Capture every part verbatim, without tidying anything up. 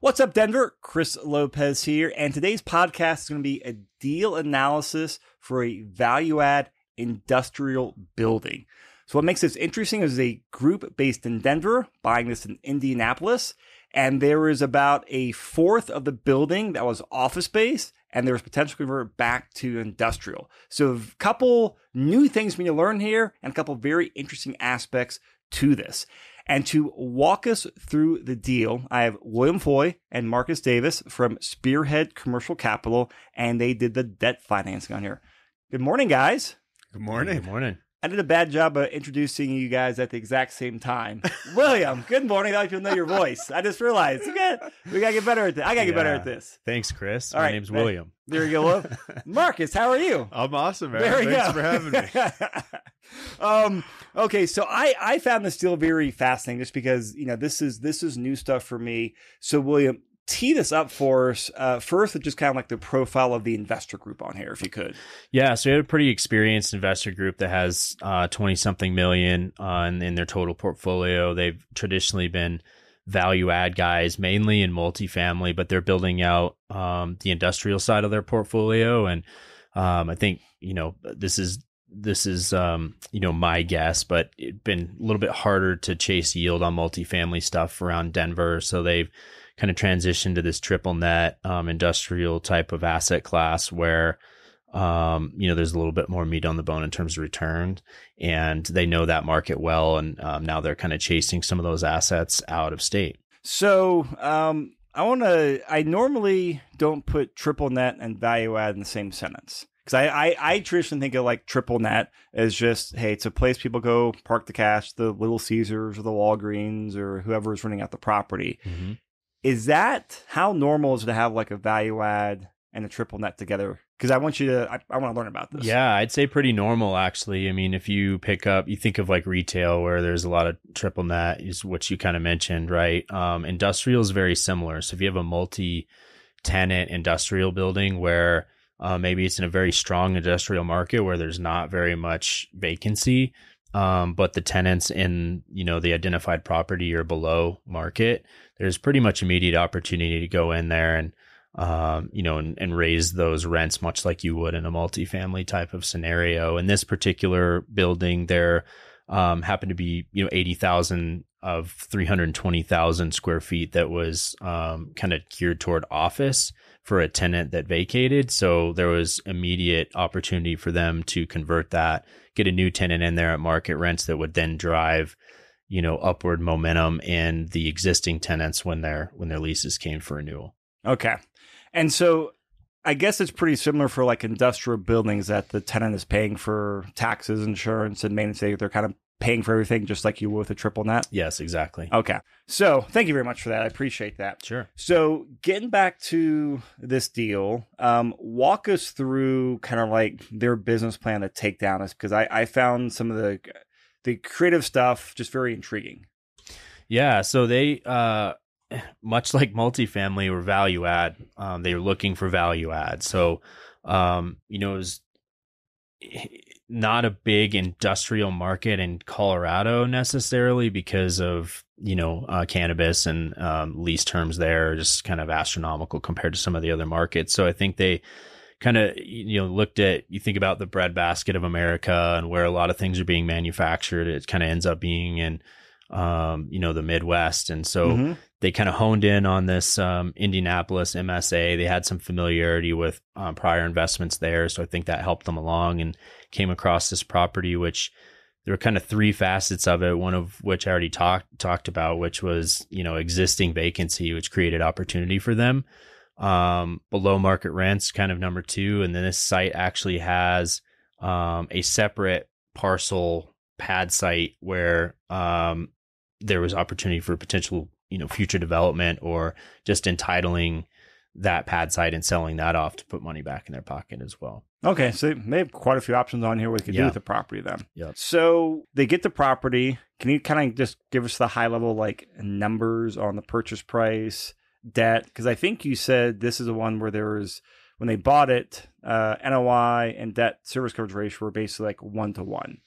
What's up, Denver? Chris Lopez here, and today's podcast is going to be a deal analysis for a value-add industrial building. So what makes this interesting is a group based in Denver buying this in Indianapolis, and there is about a fourth of the building that was office space, and there was potential to convert back to industrial. So a couple new things we need to learn here and a couple very interesting aspects to this. And to walk us through the deal, I have William Foy and Marcus Davis from Spearhead Commercial Capital, and they did the debt financing on here. Good morning, guys. Good morning. Good morning. I did a bad job of introducing you guys at the exact same time. William, good morning. I don't even know your voice. I just realized we got we gotta get better at this. I gotta yeah. get better at this. Thanks, Chris. All My right, name's man. William. There you go, William. Marcus, how are you? I'm awesome, man. There we Thanks go. for having me. um, okay, so I, I found this deal very fascinating just because, you know, this is this is new stuff for me. So, William, tee this up for us uh, first with just kind of like the profile of the investor group on here, if you could. Yeah, so we have a pretty experienced investor group that has twenty-something million uh, in, in their total portfolio. They've traditionally been value-add guys, mainly in multifamily, but they're building out um, the industrial side of their portfolio. And um, I think, you know, this is this is, um, you know, my guess, but it's been a little bit harder to chase yield on multifamily stuff around Denver. So they've kind of transition to this triple net um, industrial type of asset class where, um, you know, there's a little bit more meat on the bone in terms of return, and they know that market well. And um, now they're kind of chasing some of those assets out of state. So um, I want to, I normally don't put triple net and value add in the same sentence. Because I, I, I traditionally think of like triple net as just, hey, it's a place people go park the cash, the Little Caesars or the Walgreens or whoever is running out the property. Mm-hmm. Is that how normal is it to have like a value add and a triple net together? Because I want you to, I, I want to learn about this. Yeah, I'd say pretty normal, actually. I mean, if you pick up, you think of like retail where there's a lot of triple net is what you kind of mentioned, right? Um, industrial is very similar. So if you have a multi-tenant industrial building where uh, maybe it's in a very strong industrial market where there's not very much vacancy, Um, but the tenants in, you know, the identified property are below market, there's pretty much immediate opportunity to go in there and, um, you know, and, and raise those rents much like you would in a multifamily type of scenario. In this particular building, there um, happened to be, you know, eighty thousand of three hundred twenty thousand square feet that was um, kind of geared toward office for a tenant that vacated. So there was immediate opportunity for them to convert that, get a new tenant in there at market rents that would then drive, you know, upward momentum in the existing tenants when their when their leases came for renewal. Okay. And so I guess it's pretty similar for like industrial buildings that the tenant is paying for taxes, insurance, and maintenance. They're kind of paying for everything just like you would with a triple net? Yes, exactly. Okay. So thank you very much for that. I appreciate that. Sure. So getting back to this deal, um, walk us through kind of like their business plan to take down this, because I, I found some of the the creative stuff just very intriguing. Yeah. So they, uh, much like multifamily or value add, um, they were looking for value add. So, um, you know, it was... It, not a big industrial market in Colorado necessarily because of, you know, uh, cannabis and um, lease terms there are just kind of astronomical compared to some of the other markets. So I think they kind of, you know, looked at, you think about the breadbasket of America and where a lot of things are being manufactured. It kind of ends up being in, um, you know, the Midwest. And so mm-hmm. they kind of honed in on this um, Indianapolis M S A. They had some familiarity with um, prior investments there. So I think that helped them along and came across this property, which there were kind of three facets of it, one of which I already talked talked about, which was, you know, existing vacancy, which created opportunity for them. Um, below market rents, kind of number two. And then this site actually has um, a separate parcel pad site where um, there was opportunity for potential, you know, future development or just entitling that pad site and selling that off to put money back in their pocket as well. Okay. So they have quite a few options on here we could yeah. do with the property then. Yeah. So they get the property. Can you kind of just give us the high level, like numbers on the purchase price, debt? Because I think you said this is the one where there was when they bought it, uh, N O I and debt service coverage ratio were basically like one to one.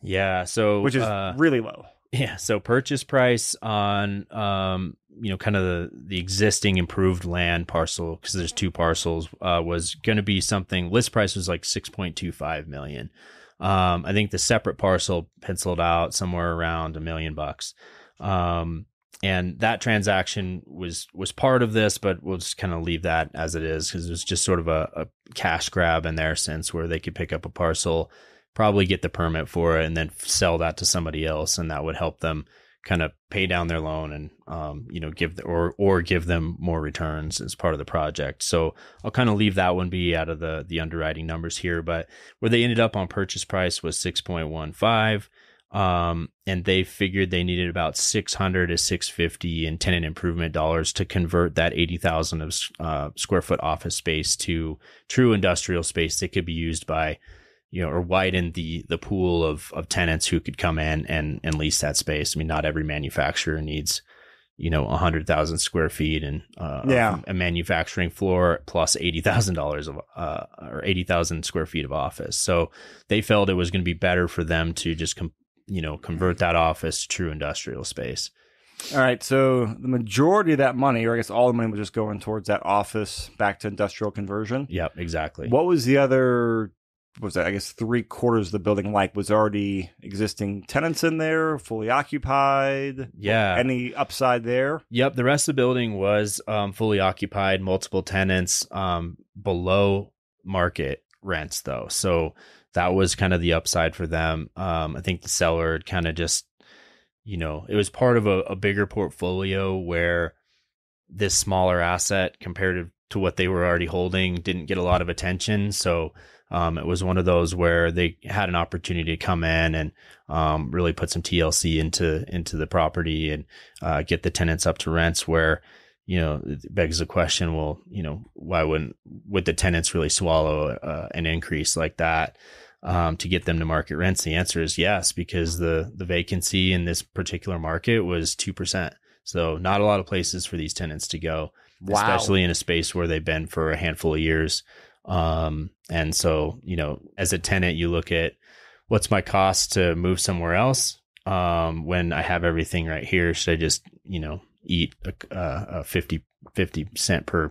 Yeah. So, which is uh, really low. Yeah. So purchase price on, um, you know, kind of the, the existing improved land parcel, because there's two parcels, uh, was going to be something, list price was like six point two five million. Um, I think the separate parcel penciled out somewhere around a million bucks. Um, and that transaction was, was part of this, but we'll just kind of leave that as it is, because it was just sort of a, a cash grab in their sense, where they could pick up a parcel, probably get the permit for it, and then sell that to somebody else. And that would help them kind of pay down their loan and, um, you know, give the, or, or give them more returns as part of the project. So I'll kind of leave that one be out of the, the underwriting numbers here, but where they ended up on purchase price was six point one five. Um, and they figured they needed about six hundred to six fifty in tenant improvement dollars to convert that eighty thousand of, uh, square foot office space to true industrial space that could be used by, you know, or widen the the pool of of tenants who could come in and and lease that space. I mean, not every manufacturer needs, you know, a hundred thousand square feet and uh, yeah. a manufacturing floor plus eighty thousand dollars of uh, or eighty thousand square feet of office. So they felt it was going to be better for them to just com- you know convert that office to true industrial space. All right. So the majority of that money, or I guess all the money, was just going towards that office back to industrial conversion. Yep, exactly. What was the other? What was that? I guess three quarters of the building like was already existing tenants in there, fully occupied. Yeah. Any upside there? Yep. The rest of the building was um, fully occupied, multiple tenants, um, below market rents though. So that was kind of the upside for them. Um, I think the seller had kind of just, you know, it was part of a, a bigger portfolio where this smaller asset compared to what they were already holding didn't get a lot of attention. So Um, it was one of those where they had an opportunity to come in and um, really put some T L C into into the property and uh, get the tenants up to rents where, you know, it begs the question, well, you know, why wouldn't would the tenants really swallow uh, an increase like that um, to get them to market rents? The answer is yes, because the the vacancy in this particular market was two percent. So not a lot of places for these tenants to go, wow. especially in a space where they've been for a handful of years. Um, and so, you know, as a tenant, you look at what's my cost to move somewhere else. Um, when I have everything right here, should I just, you know, eat a, a fifty cent per,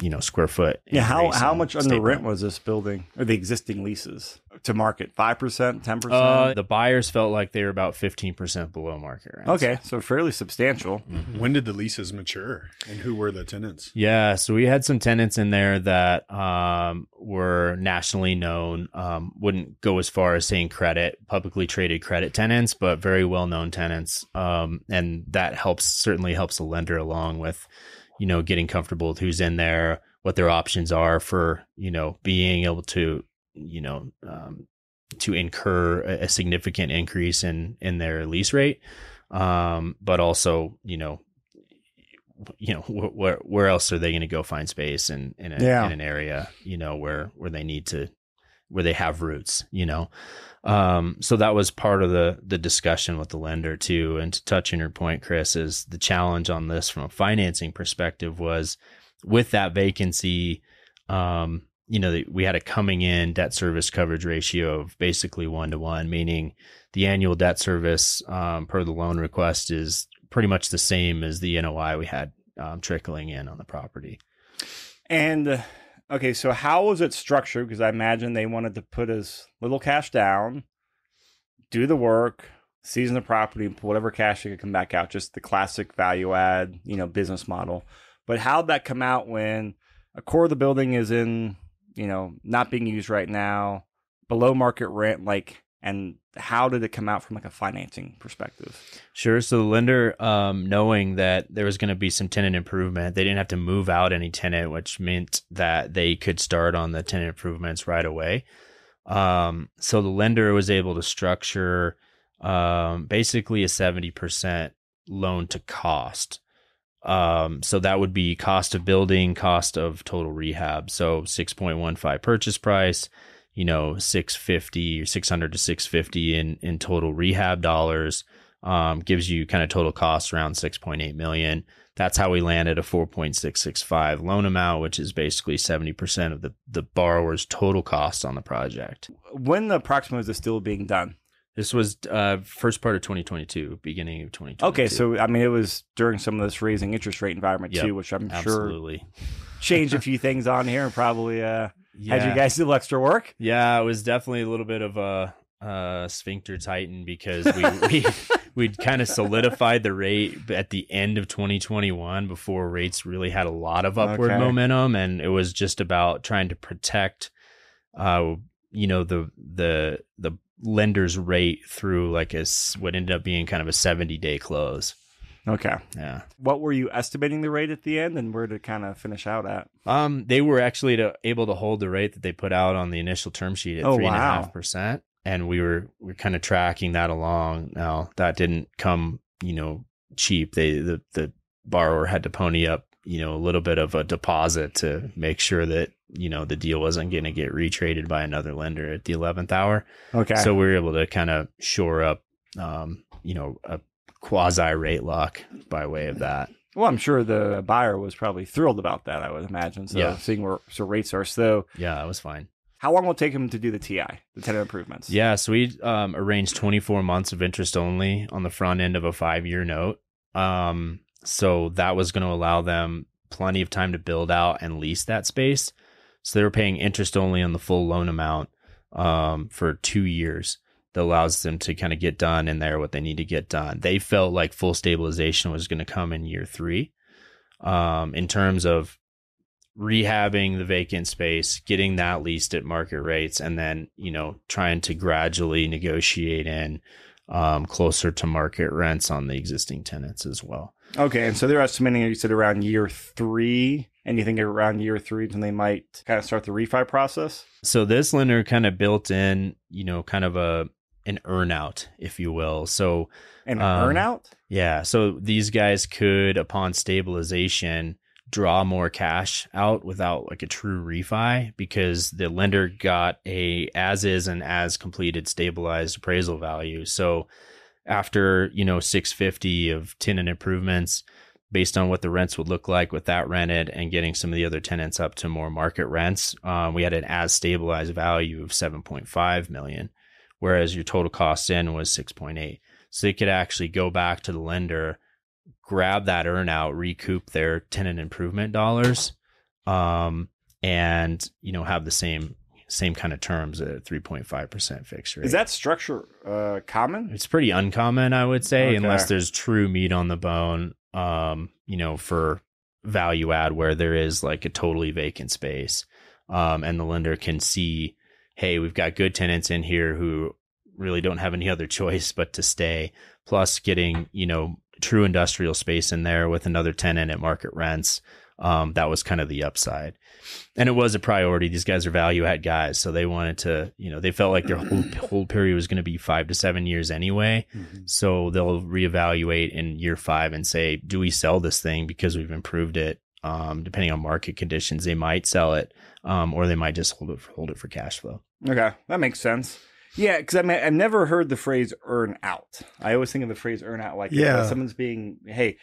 you know, square foot? Yeah. How, how much under rent was this building or the existing leases to market? five percent, ten percent? Uh, the buyers felt like they were about fifteen percent below market rent. Okay. So fairly substantial. Mm-hmm. When did the leases mature and who were the tenants? Yeah. So we had some tenants in there that um, were nationally known, um, wouldn't go as far as saying credit, publicly traded credit tenants, but very well-known tenants. Um, and that helps, certainly helps the lender along with, you know, getting comfortable with who's in there, what their options are for, you know, being able to, you know, um, to incur a, a significant increase in, in their lease rate. Um, but also, you know, you know, wh- where, where else are they going to go find space in, in, a, yeah. in an area, you know, where, where they need to, where they have roots, you know? Um, so that was part of the, the discussion with the lender too. And to touch on your point, Chris, is the challenge on this from a financing perspective was with that vacancy, um, you know, we had a coming in debt service coverage ratio of basically one to one, meaning the annual debt service, um, per the loan request is pretty much the same as the N O I we had, um, trickling in on the property. And uh... okay, so how was it structured? Because I imagine they wanted to put as little cash down, do the work, season the property, and whatever cash they could come back out, just the classic value add, you know, business model. But how'd that come out when a core of the building is in, you know, not being used right now, below market rent, like, and how did it come out from like a financing perspective? Sure. So the lender, um, knowing that there was going to be some tenant improvement, they didn't have to move out any tenant, which meant that they could start on the tenant improvements right away. Um, so the lender was able to structure um, basically a seventy percent loan to cost. Um, so that would be cost of building, cost of total rehab. So six point one five purchase price, you know, six fifty or six hundred to six fifty in, in total rehab dollars, um, gives you kind of total costs around six point eight million. That's how we landed a four point six six five loan amount, which is basically seventy percent of the, the borrower's total cost on the project. When approximately was this deal being done? This was uh, first part of twenty twenty-two, beginning of twenty twenty-two. Okay, so I mean, it was during some of this raising interest rate environment yep, too, which I'm absolutely. sure changed a few things on here and probably uh, yeah. had you guys do extra work. Yeah, it was definitely a little bit of a uh, sphincter tighten because we we we'd kind of solidified the rate at the end of twenty twenty-one before rates really had a lot of upward okay. momentum, and it was just about trying to protect, uh, you know, the the the. lender's rate through like a, what ended up being kind of a seventy day close. Okay. Yeah. What were you estimating the rate at the end, and where to kind of finish out at? Um, they were actually to, able to hold the rate that they put out on the initial term sheet at oh, three and a half percent. And we were, we we're kind of tracking that along. Now that didn't come, you know, cheap. They, the, the borrower had to pony up, you know, a little bit of a deposit to make sure that, you know, the deal wasn't going to get retraded by another lender at the eleventh hour. Okay. So we were able to kind of shore up, um, you know, a quasi rate lock by way of that. Well, I'm sure the buyer was probably thrilled about that, I would imagine. So yeah. seeing where so rates are. So yeah, it was fine. How long will it take him to do the T I, the tenant improvements? Yeah. So we um, arranged twenty-four months of interest only on the front end of a five year note. Um, So that was going to allow them plenty of time to build out and lease that space. So they were paying interest only on the full loan amount um, for two years. That allows them to kind of get done in there what they need to get done. They felt like full stabilization was going to come in year three um, in terms of rehabbing the vacant space, getting that leased at market rates, and then, you know, trying to gradually negotiate in um, closer to market rents on the existing tenants as well. Okay, and so they're estimating, you said, around year three. Anything around year three, then they might kind of start the refi process. So this lender kind of built in, you know, kind of a an earnout, if you will. So an um, earnout? Yeah. So these guys could, upon stabilization, draw more cash out without like a true refi, because the lender got a as is and as completed stabilized appraisal value. So after, you know, six fifty of tenant improvements, based on what the rents would look like with that rented and getting some of the other tenants up to more market rents, um, we had an as stabilized value of seven point five million, whereas your total cost in was six point eight. So they could actually go back to the lender, grab that earn out, recoup their tenant improvement dollars, um, and, you know, have the same same kind of terms at three point five percent fixed rate. Is that structure uh, common? It's pretty uncommon, I would say, okay. unless there's true meat on the bone, um, you know, for value add where there is like a totally vacant space. Um, and the lender can see, hey, we've got good tenants in here who really don't have any other choice but to stay, plus getting, you know, true industrial space in there with another tenant at market rents. Um, that was kind of the upside, and it was a priority. These guys are value add guys. So they wanted to, you know, they felt like their whole, whole period was going to be five to seven years anyway. Mm-hmm. So they'll reevaluate in year five and say, do we sell this thing because we've improved it? Um, depending on market conditions, they might sell it, um, or they might just hold it, for, hold it for cash flow. Okay. That makes sense. Yeah, because I mean, I've never heard the phrase earn out. I always think of the phrase earn out like yeah. uh, someone's being, hey,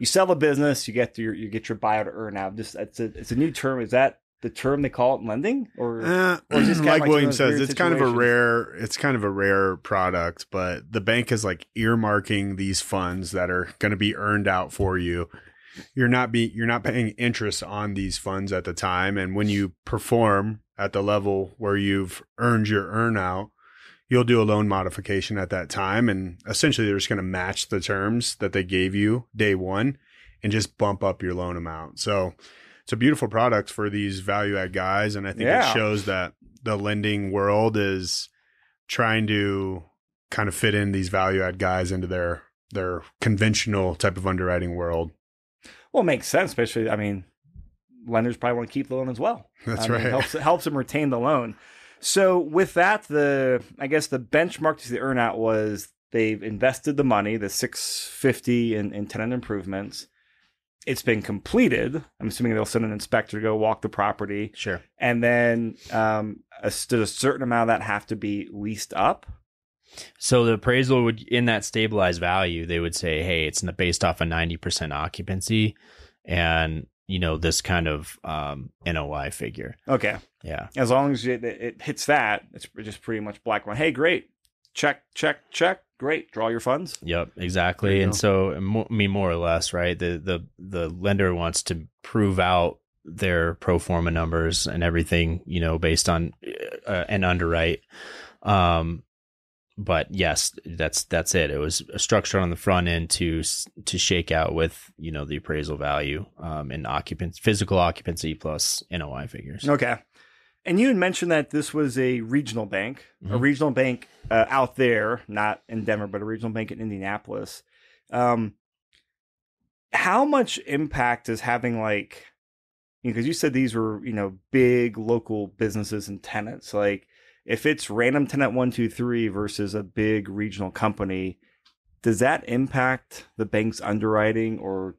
you sell a business, you get your you get your buyout or earn out. Just it's a it's a new term. Is that the term they call it in lending, or, uh, or just like, like William says, it's situations? kind of a rare it's kind of a rare product. But the bank is like earmarking these funds that are going to be earned out for you. You're not be you're not paying interest on these funds at the time, and when you perform at the level where you've earned your earn out, you'll do a loan modification at that time, and essentially they're just going to match the terms that they gave you day one and just bump up your loan amount. So it's a beautiful product for these value add guys. And I think yeah. it shows that the lending world is trying to kind of fit in these value add guys into their, their conventional type of underwriting world. Well, it makes sense, especially, I mean, lenders probably want to keep the loan as well. That's I right. Mean, it helps, it helps them retain the loan. So with that, the I guess the benchmark to the earnout was they've invested the money, the six fifty in, in tenant improvements. It's been completed. I'm assuming they'll send an inspector to go walk the property. Sure. And then um, a, a certain amount of that have to be leased up. So the appraisal would, in that stabilized value, they would say, hey, it's based off a ninety percent occupancy and, you know, this kind of um, N O I figure. Okay. Yeah. As long as it, it hits that, it's just pretty much black one. Hey, great. Check, check, check. Great. Draw your funds. Yep, exactly. And so, I mean, more or less, right? The, the, the lender wants to prove out their pro forma numbers and everything, you know, based on uh, an underwrite. Um, But yes, that's that's it. It was structured on the front end to to shake out with, you know, the appraisal value um, and occupancy, physical occupancy plus N O I figures. Okay, and you had mentioned that this was a regional bank, mm-hmm. a regional bank uh, out there, not in Denver, but a regional bank in Indianapolis. Um, how much impact is having, like, because you said these were, you know, big local businesses and tenants, like. If it's random tenant one, two, three versus a big regional company, does that impact the bank's underwriting or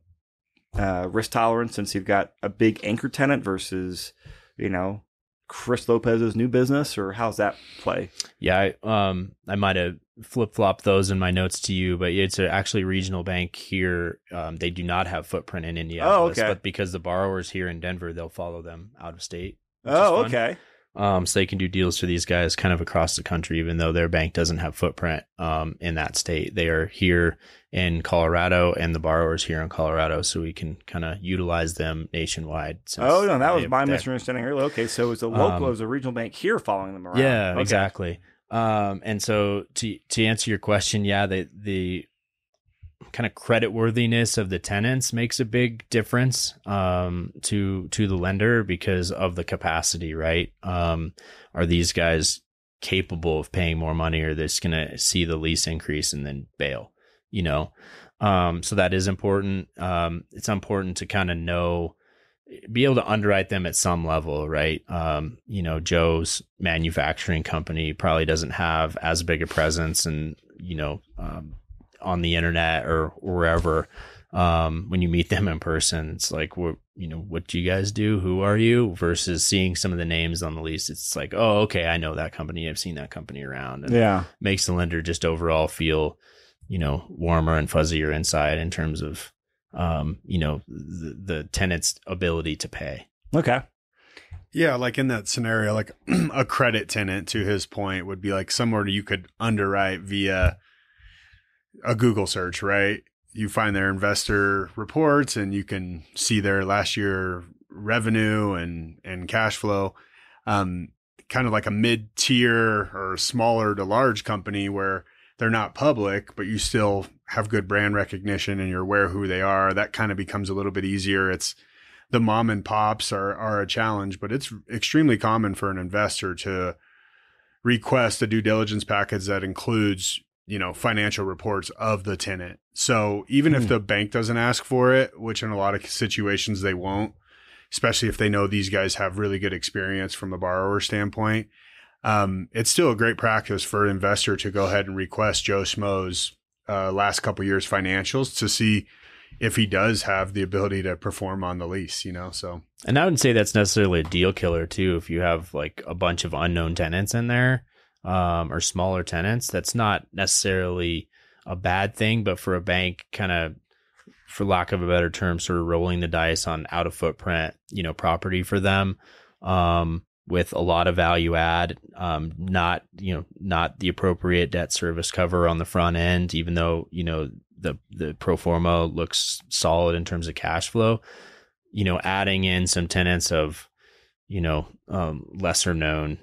uh, risk tolerance, since you've got a big anchor tenant versus, you know, Chris Lopez's new business, or how's that play? Yeah, I, um, I might have flip-flopped those in my notes to you, but it's actually a regional bank here. Um, they do not have footprint in Indianapolis, oh, okay. but because the borrower's here in Denver, they'll follow them out of state. Oh, okay. Um, so they can do deals for these guys kind of across the country, even though their bank doesn't have footprint um, in that state. They are here in Colorado, and the borrower's here in Colorado, so we can kind of utilize them nationwide. Oh, no, that was my misunderstanding earlier. Okay, so it was a local, um, it was a regional bank here following them around. Yeah, okay. Exactly. Um, and so to to answer your question, yeah, the the kind of creditworthiness of the tenants makes a big difference um, to to the lender because of the capacity, right? Um, are these guys capable of paying more money, or are they just going to see the lease increase and then bail, you know? Um, so that is important. Um, it's important to kind of know, be able to underwrite them at some level, right? Um, you know, Joe's manufacturing company probably doesn't have as big a presence and, you know, um, on the internet or wherever, um, when you meet them in person, it's like, what, you know, what do you guys do? Who are you? Versus seeing some of the names on the lease. It's like, oh, okay. I know that company. I've seen that company around. And yeah. Makes the lender just overall feel, you know, warmer and fuzzier inside in terms of, um, you know, the, the tenant's ability to pay. Okay. Yeah. Like in that scenario, like a credit tenant, to his point, would be like somewhere you could underwrite via a Google search, right? You find their investor reports and you can see their last year revenue and, and cash flow, um, kind of like a mid tier or smaller to large company where they're not public, but you still have good brand recognition and you're aware who they are. That kind of becomes a little bit easier. It's the mom and pops are, are a challenge, but it's extremely common for an investor to request a due diligence package that includes, you know, financial reports of the tenant. So even mm. if the bank doesn't ask for it, which in a lot of situations they won't, especially if they know these guys have really good experience from the borrower standpoint, um, it's still a great practice for an investor to go ahead and request Joe Schmo's uh, last couple years financials to see if he does have the ability to perform on the lease, you know, so. And I wouldn't say that's necessarily a deal killer too. If you have like a bunch of unknown tenants in there, um, or smaller tenants, that's not necessarily a bad thing, but for a bank kind of, for lack of a better term, sort of rolling the dice on out of footprint, you know, property for them, um, with a lot of value add, um, not, you know, not the appropriate debt service cover on the front end, even though, you know, the, the pro forma looks solid in terms of cash flow, you know, adding in some tenants of, you know, um, lesser known,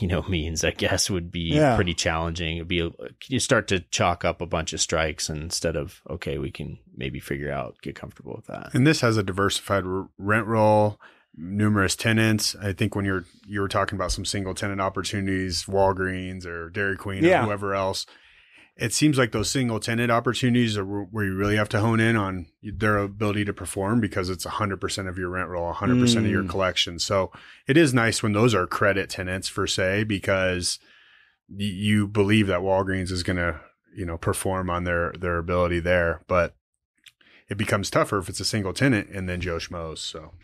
you know, means, I guess, would be yeah. pretty challenging. It'd be, you start to chalk up a bunch of strikes instead of, okay, we can maybe figure out, get comfortable with that. And this has a diversified rent roll, numerous tenants. I think when you're, you were talking about some single tenant opportunities, Walgreens or Dairy Queen yeah. or whoever else, it seems like those single tenant opportunities are where you really have to hone in on their ability to perform, because it's one hundred percent of your rent roll, one hundred percent mm. of your collection. So it is nice when those are credit tenants, per se, because you believe that Walgreens is going to, you know, perform on their, their ability there. But it becomes tougher if it's a single tenant and then Joe Schmo's. So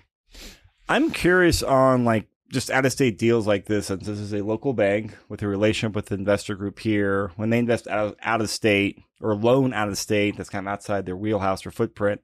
I'm curious on like just out-of-state deals like this, since this is a local bank with a relationship with the investor group here, when they invest out of, out of state or loan out of state, that's kind of outside their wheelhouse or footprint,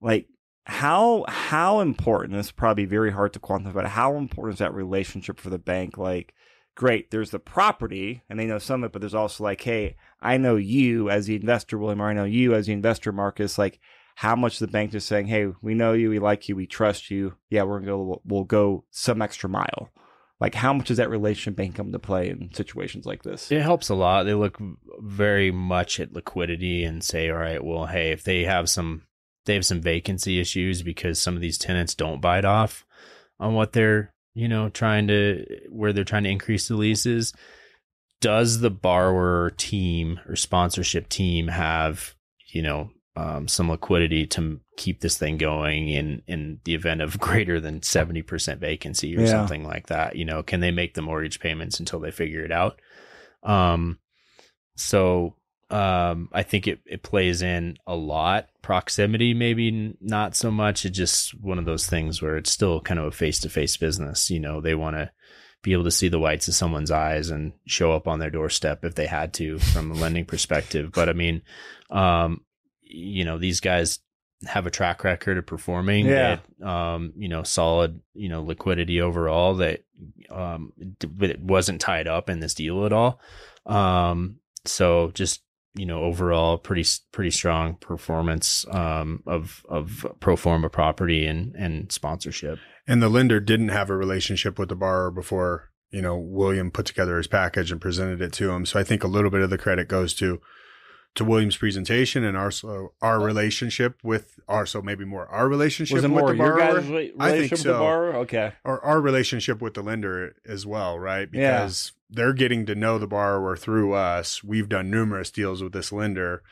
like how how important, this is probably very hard to quantify, but how important is that relationship for the bank? Like, great, there's the property and they know some of it, but there's also like, hey, I know you as the investor, William, or I know you as the investor, Marcus. Like, how much the bank is saying, hey, we know you, we like you, we trust you. Yeah, we're going to go, we'll go some extra mile. Like, how much does that relationship bank come to play in situations like this? It helps a lot. They look very much at liquidity and say, all right, well, hey, if they have some, they have some vacancy issues because some of these tenants don't bite off on what they're, you know, trying to, where they're trying to increase the leases. Does the borrower team or sponsorship team have, you know, Um, some liquidity to keep this thing going in, in the event of greater than seventy percent vacancy or yeah. something like that? You know, can they make the mortgage payments until they figure it out? Um, so um, I think it, it plays in a lot. Proximity, maybe not so much. It's just one of those things where it's still kind of a face-to-face business. You know, they want to be able to see the whites of someone's eyes and show up on their doorstep if they had to from a lending perspective. But I mean, um, you know, these guys have a track record of performing, yeah. at, um, you know, solid, you know, liquidity overall that, um, it wasn't tied up in this deal at all. Um, so just, you know, overall pretty, pretty strong performance, um, of, of pro forma property and, and sponsorship. And the lender didn't have a relationship with the borrower before, you know, William put together his package and presented it to him. So I think a little bit of the credit goes to, to William's presentation and our so our relationship with our so maybe more our relationship with the borrower. Your guys' relationship I think so. With the borrower? Okay. Or our relationship with the lender as well, right? Because yeah. they're getting to know the borrower through us. We've done numerous deals with this lender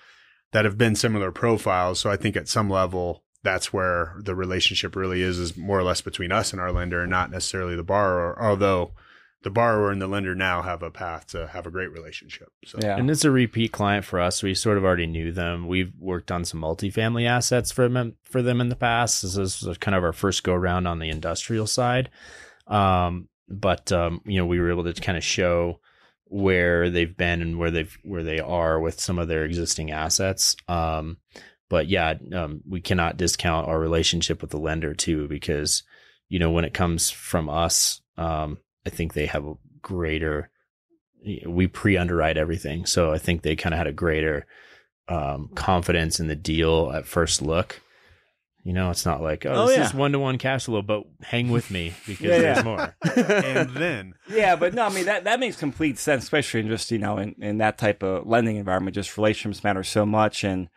that have been similar profiles. So I think at some level that's where the relationship really is, is more or less between us and our lender and not necessarily the borrower, although the borrower and the lender now have a path to have a great relationship. So. Yeah. And it's a repeat client for us. We sort of already knew them. We've worked on some multifamily assets for them, for them in the past. This is kind of our first go around on the industrial side. Um, but, um, you know, we were able to kind of show where they've been and where they've, where they are with some of their existing assets. Um, but yeah, um, we cannot discount our relationship with the lender too, because, you know, when it comes from us, um, I think they have a greater, we pre-underwrite everything. So I think they kind of had a greater um, confidence in the deal at first look. You know, it's not like, oh, oh this yeah. is one-to-one cash flow, but hang with me because yeah, there's yeah. more. And then. Yeah, but no, I mean, that, that makes complete sense, especially in just, you know, in, in that type of lending environment, just relationships matter so much. And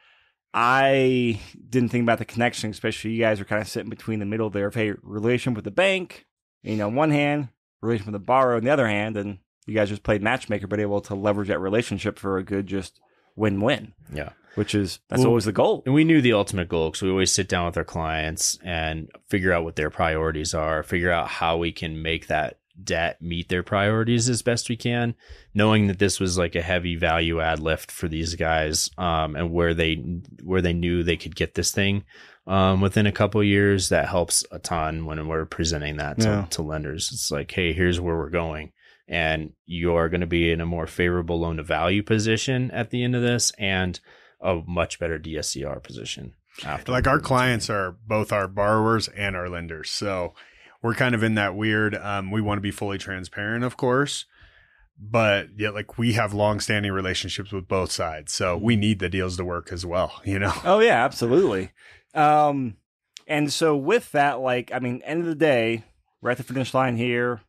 I didn't think about the connection, especially you guys are kind of sitting between the middle there of, hey, relation with the bank, you know, on one hand, relation with the borrower on the other hand, and you guys just played matchmaker, but able to leverage that relationship for a good just win-win. Yeah. Which is, that's well, always the goal. And we knew the ultimate goal because we always sit down with our clients and figure out what their priorities are, figure out how we can make that debt meet their priorities as best we can, knowing that this was like a heavy value add lift for these guys um, and where they, where they knew they could get this thing. Um, within a couple of years, that helps a ton when we're presenting that to, yeah. to lenders. It's like, hey, here's where we're going. And you are going to be in a more favorable loan to value position at the end of this and a much better D S C R position. After like our clients are both our borrowers and our lenders. So we're kind of in that weird, um, we want to be fully transparent, of course, but yet like we have longstanding relationships with both sides. So we need the deals to work as well, you know? Oh yeah, absolutely. Um, and so with that, like, I mean, end of the day, we're at the finish line here.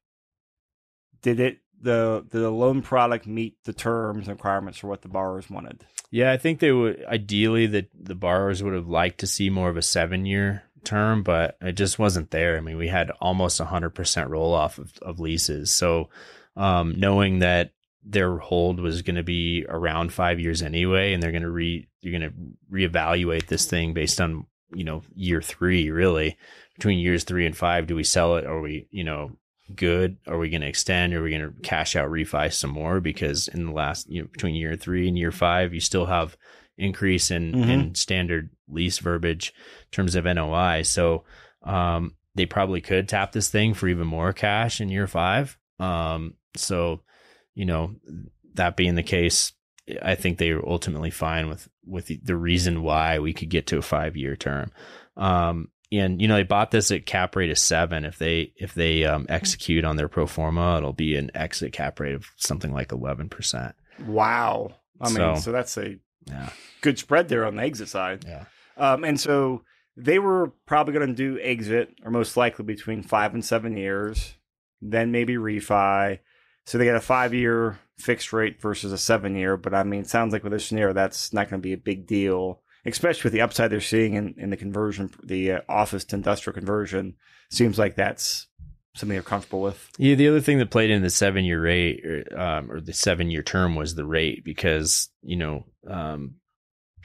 Did it, the, the loan product meet the terms and requirements for what the borrowers wanted? Yeah, I think they would, ideally that the borrowers would have liked to see more of a seven year term, but it just wasn't there. I mean, we had almost a hundred percent roll off of, of leases. So, um, knowing that their hold was going to be around five years anyway, and they're going to re, you're going to reevaluate this thing based on, you know, year three, really between years three and five, do we sell it? Are we, you know, good? Are we going to extend? Are we going to cash out, refi some more? Because in the last, you know, between year three and year five, you still have increase in, mm-hmm. in standard lease verbiage in terms of N O I. So, um, they probably could tap this thing for even more cash in year five. Um, so, you know, that being the case, I think they were ultimately fine with, with the reason why we could get to a five-year term. Um, and, you know, they bought this at cap rate of seven. If they, if they um, execute on their pro forma, it'll be an exit cap rate of something like eleven percent. Wow. I so, mean, so that's a yeah. good spread there on the exit side. Yeah. Um, and so they were probably going to do exit, or most likely between five and seven years, then maybe refi. So they got a five-year fixed rate versus a seven-year. But, I mean, it sounds like with this scenario, that's not going to be a big deal, especially with the upside they're seeing in, in the conversion, the uh, office to industrial conversion. Seems like that's something they're comfortable with. Yeah, the other thing that played in the seven-year rate or, um, or the seven-year term was the rate because, you know, um,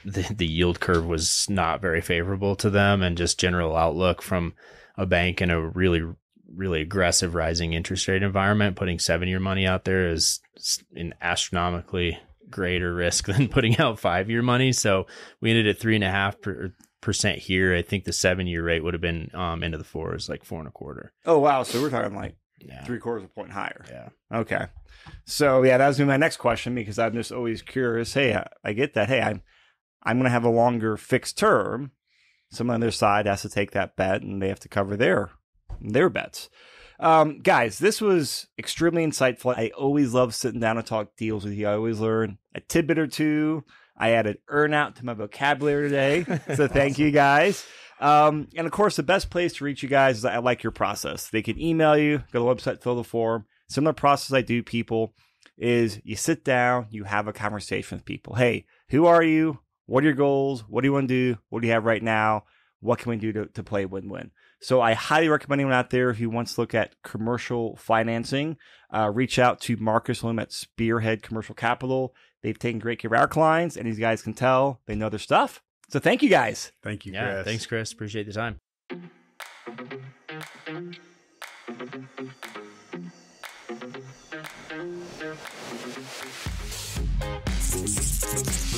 the, the yield curve was not very favorable to them, and just general outlook from a bank in a really really aggressive rising interest rate environment, putting seven-year money out there is an astronomically greater risk than putting out five-year money. So we ended at three and a half per, percent here. I think the seven-year rate would have been um, into the fours, like four and a quarter. Oh, wow. So we're talking like yeah. three quarters of a point higher. Yeah. Okay. So yeah, that was my next question, because I'm just always curious. Hey, I, I get that. Hey, I'm, I'm going to have a longer fixed term. Someone on their side has to take that bet, and they have to cover their their bets. Um, guys, this was extremely insightful. I always love sitting down and talk deals with you. I always learn a tidbit or two. I added earn out to my vocabulary today. So thank awesome. you guys. Um, and of course, the best place to reach you guys is I like your process. They can email you, go to the website, fill the form. Similar process I do, people, is you sit down, you have a conversation with people. Hey, who are you? What are your goals? What do you want to do? What do you have right now? What can we do to, to play win-win? So I highly recommend anyone out there who wants to look at commercial financing, uh, reach out to Marcus Lim at Spearhead Commercial Capital. They've taken great care of our clients, and these guys can tell they know their stuff. So thank you, guys. Thank you, yeah, Chris. Thanks, Chris. Appreciate the time.